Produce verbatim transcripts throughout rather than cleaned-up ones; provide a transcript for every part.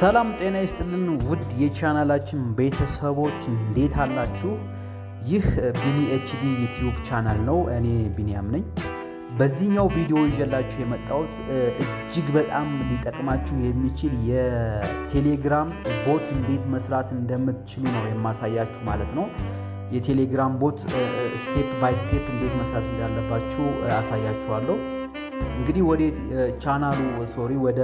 ሰላም ጤና ይስጥልን ውድ የቻናላችን ቤተሰቦች እንዴት አላችሁ ይህ ቢኒ ኤችዲ ዩቲዩብ ቻናል ነው እኔ ቢኒያም ነኝ በዚህኛው ቪዲዮ ይዤላችሁ የመጣሁት እጅግ በጣም ሊጠቅማችሁ የሚችል የቴሌግራም ቦት እንዴት መስራት እንደምትችሉ ነው የማሳያችሁ ማለት ነው የቴሌግራም ቦት ስቴፕ ባይ ስቴፕ እንዴት መስራት እንዳለባችሁ አሳያችኋለሁ እንግዲህ ወደ ቻናሉ ሶሪ ወደ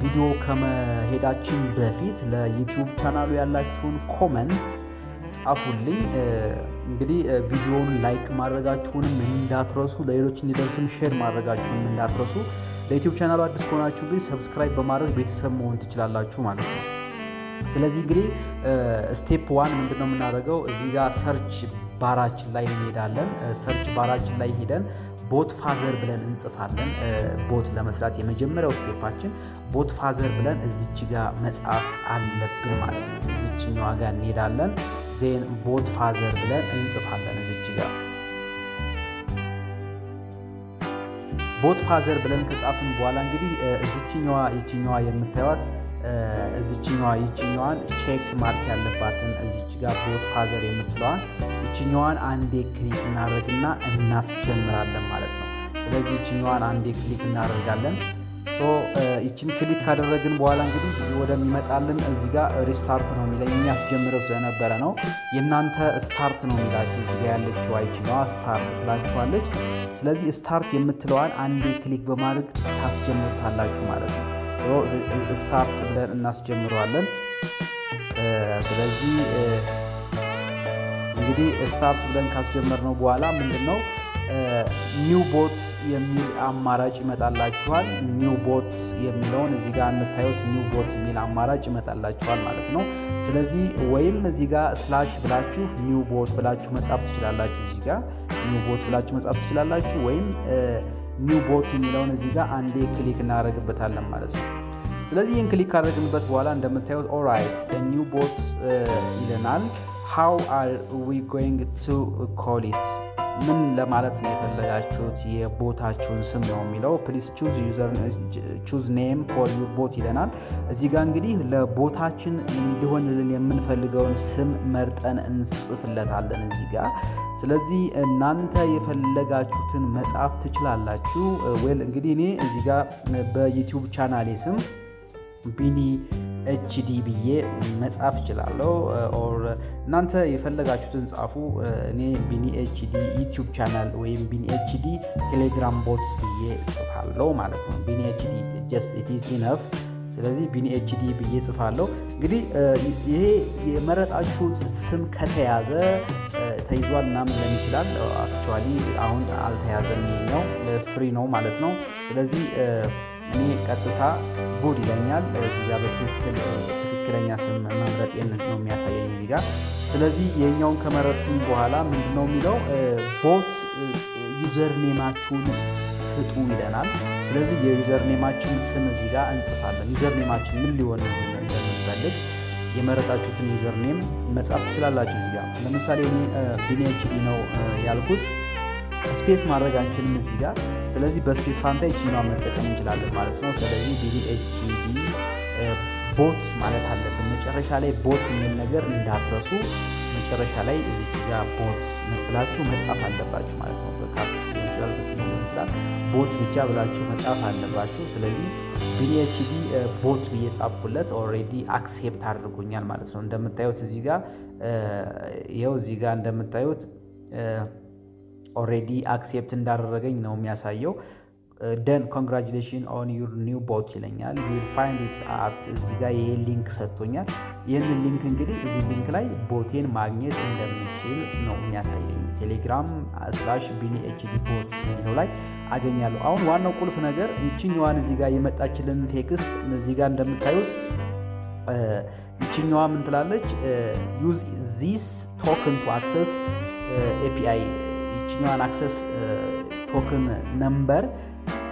ቪዲዮ ከመሄዳችን በፊት ለዩቲዩብ ቻናሉ ያላችሁን ኮሜንት ጻፉልኝ እንግዲህ ቪዲዮውን ላይክ ማድረጋችሁንም እንዳትረሱ ለሌሎች እንዲደርስም ሼር ማድረጋችሁንም እንዳትረሱ ለዩቲዩብ ቻናሉ አዲስ ከሆናችሁ ግን ሰብስክራይብ በማድረግ ቤተሰብ መሆን ትችላላችሁ ማለት ነው ስለዚህ እንግዲህ ስቴፕ ዋን ምንድነው የምናደርገው እዚህ ጋር ሰርች ባራችን ላይ እንሄዳለን ሰርች ባራችን ላይ ሄደን ቦት ፋዘር ብለን እንጽፋለን ቦት ለመስራት የመጀመሪያው ስቴፓችን ቦት ፋዘር ብለን እዚች ጋር መጻፍ አለብን ማለት ነው እዚችኛው ጋር እንሄዳለን ዜን ቦት ፋዘር ብለን እንጽፋለን እዚች ጋር ቦት ፋዘር ብለን ከጻፍን በኋላ እንግዲህ እዚችኛው እዚችኛው የምታዩት እዚችኛው እዚችኛውን ቼክ ማርክ ያለባትን እዚች ጋር ቦት ፋዘር የምትለዋን እቺኛዋን አንዴ ክሊክ እናደርግና እናስጀምራለን ማለት ነው ስለዚህ እቺኛዋን አንዴ ክሊክ እናደርጋለን ሶ እቺን ክሊክ ካደረግን በኋላ እንግዲህ ወደሚመጣልን እዚህ ጋር ሪስታርት ነው የሚለኝ የሚያስጀምረው ስለነበረ ነው የእናንተ ስታርት ነው የሚላችሁ እዚህ ጋር ያለችው አይቺኛዋ ስታርት ትላችኋለች ስለዚህ ስታርት የምትለዋን አንዴ ክሊክ በማድረግ ታስጀምሩታላችሁ ማለት ነው ሶ ስታርት ብለን እናስጀምራለን ስለዚህ እንግዲህ ስታርት ብለን ካስጀመርነው በኋላ ምንድነው ኒው ቦት የሚል አማራጭ ይመጣላችኋል ኒው ቦት የሚለውን እዚህ ጋር እንታዩት ኒው ቦት የሚል አማራጭ ይመጣላችኋል ማለት ነው ስለዚህ ወይም እዚህ ጋር ስላሽ ብላችሁ ኒው ቦት ብላችሁ መጻፍ ትችላላችሁ እዚህ ጋር ኒው ቦት ብላችሁ መጻፍ ትችላላችሁ ወይም ኒው ቦት የሚለውን እዚህ ጋር አንዴ ክሊክ እናደርግበታለን ማለት ነው ስለዚህ ይሄን ክሊክ ካደረግንበት በኋላ እንደምታዩት ኦልራይት ኒው ቦት ይለናል How are we going to call it? ምን ለማለት ነው የፈለጋችሁት የቦታችሁን ስም ነው የሚለው please choose user choose name for your bot ይለናል እዚህ ጋር እንግዲህ ለቦታችን እንዲሆንልን የምንፈልገውን ስም መርጠን እንጽፍለታለን እዚህ ጋር ስለዚህ እናንተ የፈለጋችሁትን መጻፍ ትችላላችሁ well እንግዲህ እኔ እዚህ ጋር በዩቲዩብ ቻናሌ ስም ቢኒ ኤችዲ ቢዬ መጻፍ ይችላልው or እናንተ የፈለጋችሁትን ጻፉ እኔ ቢኒ ኤችዲ YouTube ቻናል ወይም ቢኒ ኤችዲ Telegram bot ቢዬ ጽፋለሁ ማለት ነው ቢኒ ኤችዲ just it is enough ስለዚህ ቢኒ ኤችዲ ቢዬ ጽፋለሁ እንግዲህ ይሄ የመረጣችሁት ስም ከተያዘ ተይዟል እና ምን ይችላል አክቹአሊ አሁን አልተያዘም ነው ፍሪ ነው ማለት ነው ስለዚህ እኔ ቀጥታ ቦድ ይለኛል እዚህ ጋር በትክክል ትክክለኛ ስም መምረጥ የነዚህ ነው የሚያሳየኝ እዚህ ጋር ስለዚህ የኛውን ከመረጥኩኝ በኋላ ምንድነው የሚለው ቦት ዩዘር ኔማችሁን ስጡ ይለናል ስለዚህ የዩዘር ኔማችን ስም እዚህ ጋር እንጽፋለን ዩዘር ኔማችን ምን ሊሆን እንደምንፈልግ የመረጣችሁትን ዩዘር ኔም መጻፍ ትችላላችሁ እዚህ ጋር ለምሳሌ እኔ ቢኒ ኤችዲ ነው ያልኩት ስፔስ ማድረግ አንችልም እዚህ ጋር ስለዚህ በስፔስ ፋንታ እቺኛው መጠቀም እንችላለን ማለት ነው ስለዚህ ቢኒ ኤችዲ ቦት ማለት አለብን መጨረሻ ላይ ቦት የሚል ነገር እንዳትረሱ መጨረሻ ላይ እዚህ ጋር ቦት ብላችሁ መጻፍ አለባችሁ ማለት ነው በካፕስ ይችላል በስሙ ይችላል ቦት ብቻ ብላችሁ መጻፍ አለባችሁ ስለዚህ ቢኒ ኤችዲ ቦት በየጻፍኩለት ኦሬዲ አክሴፕት አድርጎኛል ማለት ነው እንደምታዩት እዚህ ጋር ይሄው እዚህ ጋር እንደምታዩት already accept እንዳደረገኝ ነው የሚያሳየው then congratulations on your new bot ይለኛል you will find it at እዚህ ጋር ይሄ ሊንክ ሰጥቶኛል ይሄን ሊንክ እንግዲህ እዚህ ሊንክ ላይ ቦቴን ማግኘት እንደምችል ነው የሚያሳየኝ telegram slash bini h d bot ነው ላይ አገኛለሁ አሁን ዋናው ቁልፍ ነገር እቺኛዋን እዚህ ጋር የመጣችልን ቴክስት እዚህ ጋር እንደምታዩት እቺኛዋ ምን ትላለች use this token to access A P I እኛን አክሰስ ቶክን ነምበር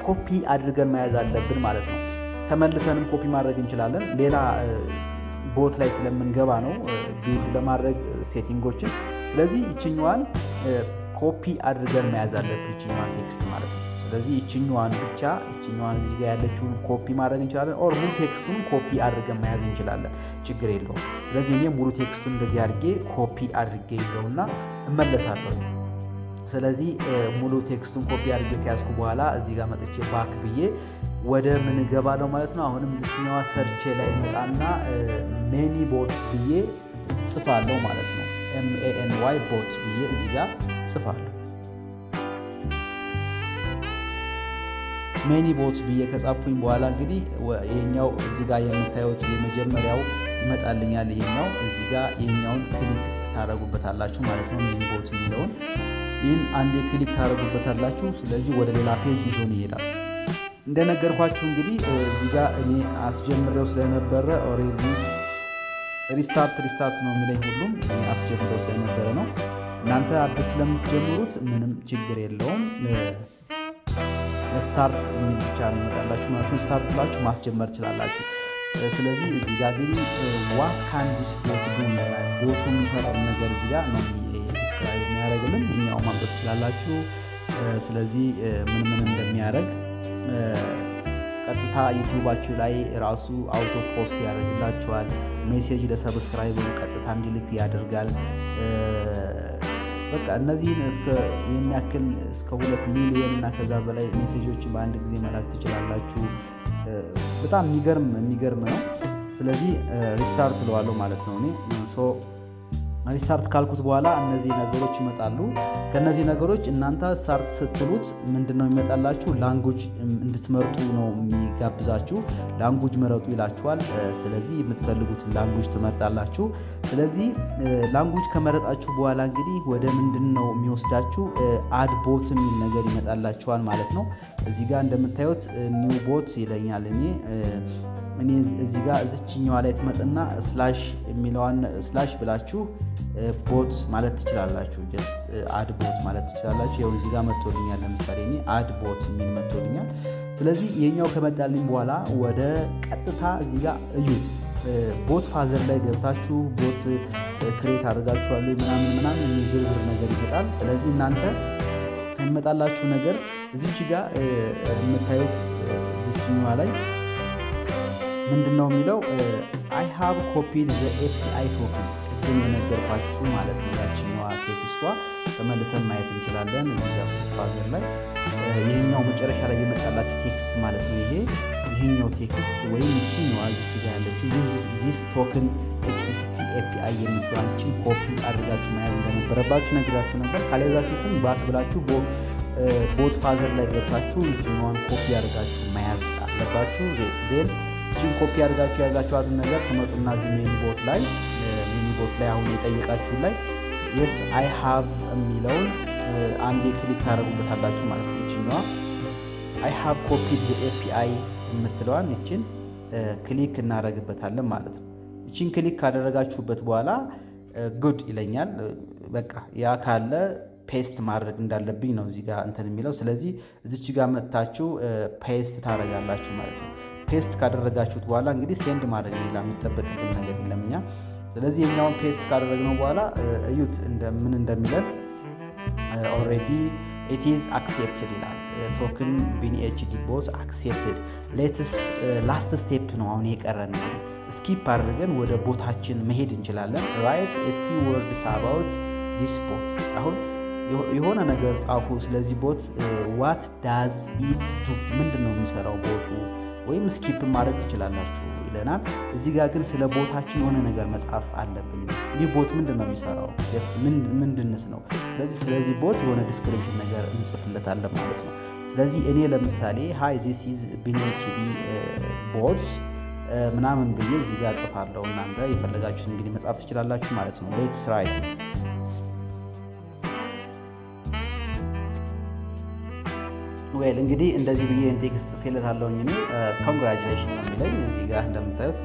ኮፒ አድርገን መያዝ አለብን ማለት ነው ተመልሰንም ኮፒ ማድረግ እንችላለን ሌላ ቦት ላይ ስለምንገባ ነው ቢልድ ለማድረግ ሴቲንጎችን ስለዚህ እኛን ኮፒ አድርገን መያዝ አለብን እኛን ቴክስት ማለት ነው لذي يجنوان بيتشا يجنوان زيجا ياللهشون كوبي مارجن شلالة أو مول تكستون كوبي أرجع مايزن شلالة شجريلو لذي يعني مول تكستون لذي أرجع كوبي أرجع لونا ملة ثابت لذي مول تكستون كوبي أرجع كاسكو بوالا زيجا ما تجي باك بيه وده من جبالو مالتنا هون مزيجنا وسرتش لأن عنا ماني بوت بيه صفار لو مالتنا M A N Y بوت بيه زيجا صفار ماني بوت بيه كاس أفهم بوالا قدي وينياو زيجا يمتايوت يمجمرياو متقلن يالي ينياو زيجا ينياون كليك تارجو بترلاشو مالتنا ماني بوت بيهون إن عندي كليك تارجو بترلاشو سلزي وده للابيج يجوني يلا عندنا جرباتشون قدي زيجا يعني أسجمرياو سلنا برا أوريلي ريستارت ريستارت نوميلي كلهم يعني أسجمرياو سلنا برا نو نانتا أبسلم جمروت منم جيجريلهم ستارت من الجانب متعلقة مع ستارت لاج ماس جمر تلاج. سلزي زيجا غيري what can this boat do؟ بوتو مثلا من غير زيجا نمي describe ميارجلهم إني أومام بتلاجو. سلزي من من من ميارج. كتها يوتيوب أشوفه راسو أوتو بوست يارج لاج وال مسج إذا سبسكرايب وكتها مجلك في أدرجال. بقى النزين اسك ينأكل اسكولة ميليون نكذا بلاي مسجوتش باندك زي ما لقيت جلالة شو بتاع ميجرم ميجرم سلذي ريستارت لوالو مالتنوني so ريستارت كالكوت بوالا النزين نقولش متعلو كالنزين نقولش إن أنت صارت ستلوت من دنو متعلة شو language نتمرتونه ميجابزاشو language مرتوي لاشوال سلذي متفرقوت language تمرتعلة شو سلذي language كمرت أشوف بوالا عندي وده من دنو ميوستاشو add boat من نجاري متعلة شوال مالتنو زيجا عندما تيوت new boat يلاقي علني مني زيجا زتشينيو على تمتنا سلاش ميلوان سلاش بلاشو بوت مالت تشلالاشو just add boat مالت تشلالاشو يوم زيجا متولينيا لمساريني add boat من متولينيا سلذي ينيو كمتعلم بوالا وده قطتها زيجا يوت بوت فازر ላይ ገብታችሁ ቦት ክሬት አድርጋችኋል ምናምን ምናምን የሚዘርዝር ነገር ይጣል ስለዚህ እናንተ ተመጣጣላችሁ ነገር እዚች ጋር መታየት እዚችኛዋ ላይ ምንድነው የሚለው I have copied the ኤ ፒ አይ token ቅድም የነገርኳችሁ ማለት ነው ያችኛዋ ቴክስቷ ተመልሰን ማየት እንችላለን እዚህ ጋር ቦት ፋዘር ላይ ይሄኛው መጨረሻ ላይ የመጣላችሁ ቴክስት ማለት ነው ይሄ ይሄኛው ቴክስት ወይ ይቺኛው አዝች ያለችው ዩዝ ዚስ ቶከን ኤች ቲ ቲ ፒ ኤ ፒ አይ የምትባለችን ኮፒ አድርጋችሁ ማየት እንደነበረባችሁ ነግራችሁ ነበር ካለዛችሁም ባክ ብላችሁ ቦት ፋዘር ላይ ገብታችሁ ይቺኛውን ኮፒ አድርጋችሁ ማየት አለባችሁ ዜል ይቺን ኮፒ አድርጋችሁ ያዛችሁ አድን ነገር ተመጡና ዚሜን ቦት ላይ ሚኒ ቦት ላይ አሁን የጠየቃችሁ ላይ yes I have የሚለውን አንዴ ክሊክ ታደርጉበታላችሁ ማለት ነው ይቺኛው I have copied the ኤ ፒ አይ የምትለዋን እቺን ክሊክ እናደርግበታለን ማለት ነው እቺን ክሊክ ካደረጋችሁበት በኋላ good ይለኛል በቃ ያ ካለ ፔስት ማድረግ እንዳለብኝ ነው እዚህ ጋር እንትን የሚለው ስለዚህ እዚች ጋር መጣችሁ ፔስት ታደርጋላችሁ ማለት ነው ፔስት ካደረጋችሁት በኋላ እንግዲህ send ማድረግ ይላምተበትልን ነገር ለምኛ ስለዚህ የኛውን ፔስት ካደረግነው በኋላ እዩት እንደምን እንደሚለን already it is accepted ይላል token Bini ኤች ዲ both accepted latest last step ነው አሁን የቀረን skip አድርገን ወደ ቦታችን መሄድ እንችላለን write a few words about this bot አሁን የሆነ ነገር ጻፉ ስለዚህ bot what does it do ምንድነው የሚሰራው ቦቱ ወይም skip ማድረግ ትችላላችሁ ይለናል እዚህ ጋር ግን ስለ ቦታችን የሆነ ነገር መጻፍ አለብኝ ይህ ቦት ምንድነው የሚሰራው yes ምን ምንድነስ ነው ስለዚህ ስለዚህ ቦት የሆነ description ነገር እንጽፍለታለን ማለት ነው ስለዚህ እኔ ለምሳሌ hi this is Bini ኤች ዲ bot ምናምን ብዬ እዚህ ጋር ጽፋለሁ እናንተ ይፈልጋችሁ እንግዲህ መጻፍ ትችላላችሁ ማለት ነው let's write well እንግዲህ እንደዚህ ብዬ ኢንቴክስ ፈለታለሁኝ እኔ ኮንግራቹሌሽን ነው የሚለኝ እዚህ ጋር እንደምታዩት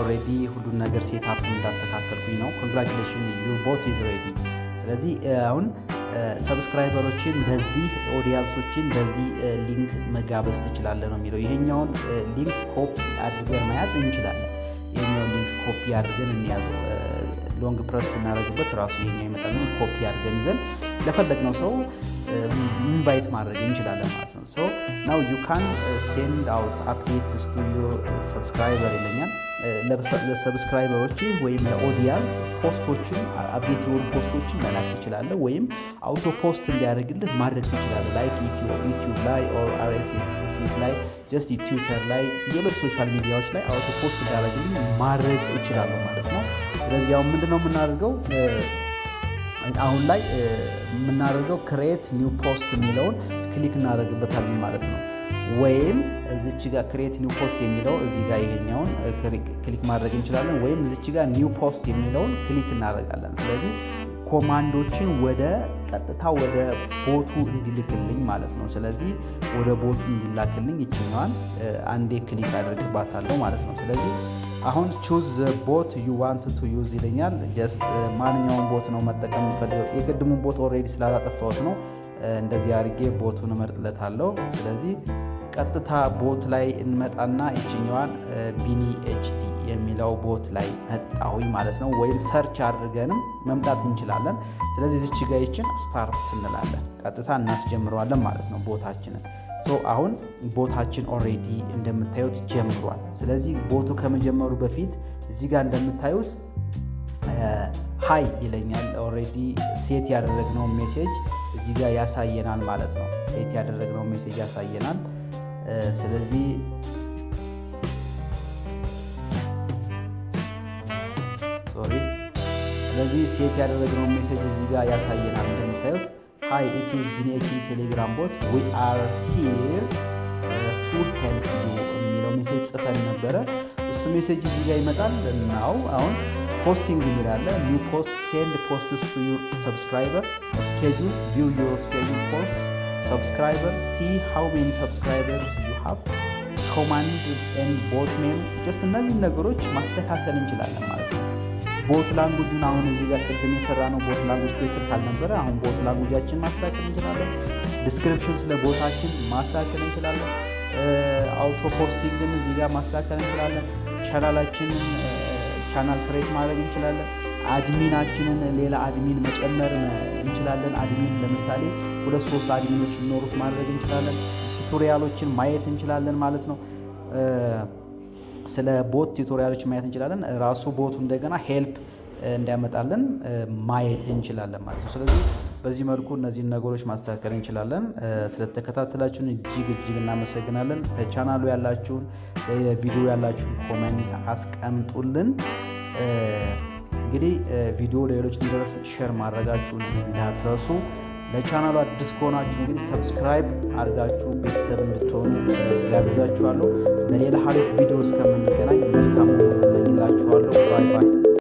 ኦሬዲ ሁሉን ነገር ሴት አፕ እንዳስተካከልኩኝ ነው ኮንግራቹሌሽን your bot is ready ስለዚህ አሁን ሰብስክራይበሮችን በዚህ ኦዲየንሶችን በዚህ ሊንክ መጋበዝ ትችላላችሁ ነው የሚለው ይሄኛውን ሊንክ ኮፒ አድርገን ማያዝ እንችላለን ይሄኛውን ሊንክ ኮፒ አድርገን እንያዘው ሎንግ ፕረስ እናደርግበት ራሱ ይሄኛው ይመጣልን ኮፒ አድርገን ይዘን ለፈለግነው ሰው invite maarreg inchilalen ማለት ነው so now you can uh, send out updates to your uh, subscriber ይለኛል ለሰብስክራይበሮች ወይም ለኦዲያንስ ፖስቶችን አፕዴት ወር ፖስቶችን መላክ ይችላል ወይም አውቶ ፖስት እንዲያደርግልህ ማድረግ ይችላል like YouTube ላይ or አር ኤስ ኤስ feed ላይ just Twitter ላይ የሌሎች ሶሻል ሚዲያዎች ላይ አውቶ ፖስት እንዲያደርግልህ ማድረግ ይችላል ማለት ነው ስለዚህ ያው ምንድነው የምናደርገው አሁን ላይ የምናደርገው create new post የሚለውን ክሊክ እናደርግበታለን ማለት ነው ወይም እዚች ጋር create new post የሚለው እዚህ ጋር ይሄኛውን ክሊክ ማድረግ እንችላለን ወይም እዚች ጋር new post የሚለውን ክሊክ እናደርጋለን ስለዚህ ኮማንዶችን ወደ ቀጥታ ወደ ቦቱ እንዲልክልኝ ማለት ነው ስለዚህ ወደ ቦቱ እንዲላክልኝ ይችላል አንዴ ክሊክ አድርግባታለሁ ማለት ነው ስለዚህ አሁን choose the bot you want to use ይለኛል just ማንኛውም ቦት ነው መጠቀም ፈልገው የቀድሙን ቦት already ስላጣጣፈውት ነው እንደዚህ አርጌ ቦቱን መርጥለታለሁ ስለዚህ ቀጥታ ቦት ላይ እንመጣና እቺኛዋን ቢኒ ኤች ዲ የሚለው ቦት ላይ መጣውኝ ማለት ነው ወይም ሰርች አድርገንም መምጣት እንችላለን ስለዚህ እዚች ጋር እቺን ስታርት እንላለን ቀጥታ እናስጀምረዋለን ማለት ነው ቦታችንን so አሁን ቦታችን already እንደምታዩት ጀምሯል ስለዚህ ቦቱ ከመጀመሩ በፊት እዚህ ጋር እንደምታዩት ሃይ ይለኛል already set ያደረግነው ሜሴጅ እዚህ ጋር ያሳየናል ማለት ነው set ያደረግነው ሜሴጅ ያሳየናል ስለዚህ ሶሪ ስለዚህ set ያደረግነው ሜሴጅ እዚህ ጋር ያሳየናል እንደምታዩት Hi, it is Bini HD Telegram bot. We are here uh, to help you. የሚለው ሜሴጅ ጽፈን ነበር። እሱ ሜሴጅ እዚህ ጋር ይመጣል now አሁን ፖስቲንግ ይላል new post send posts to your subscriber schedule view your scheduled posts subscriber see how many subscribers you have command and bot name just እነዚህ ነገሮች ማስተካከል እንችላለን ማለት ነው። ቦት ላንጉጁን አሁን እዚህ ጋር ቀደም የሰራነው ቦት ላንጉጅ ትክክል ነበር አሁን ቦት ላንጉጃችን ማስተካከል እንችላለን ዲስክሪፕሽን ስለ ቦታችን ማስተካከል እንችላለን አውቶ ፖስቲንግን እዚህ ጋር ማስተካከል እንችላለን ቻናላችን ቻናል ክሬት ማድረግ እንችላለን አድሚናችንን ሌላ አድሚን መጨመር እንችላለን አድሚን ለምሳሌ ሁለት ሶስት አድሚኖች ኖሩት ማድረግ እንችላለን ቱቶሪያሎችን ማየት እንችላለን ማለት ነው ስለ ቦት ቱቶሪያሎች ማየት እንችላለን ራሱ ቦቱ እንደገና ሄልፕ እንዲያመጣልን ማየት እንችላለን ማለት ነው ስለዚህ በዚህ መልኩ እነዚህ ነገሮች ማስተካከል እንችላለን ስለተከታተላችሁን እጅግ እጅግ እናመሰግናለን ቻናሉ ያላችሁ ቪዲዮ ያላችሁ ኮሜንት አስቀምጡልን እንግዲህ ቪዲዮ ለሌሎች እንዲደርስ ሼር ማድረጋችሁን እንዳትረሱ ለቻናሉ አዲስ ከሆናችሁ እንግዲህ ሰብስክራይብ አድርጋችሁ ቤተሰብ እንድትሆኑ ጋብዛችኋለሁ በሌላ ሀሪፍ ቪዲዮ እስከምንገናኝ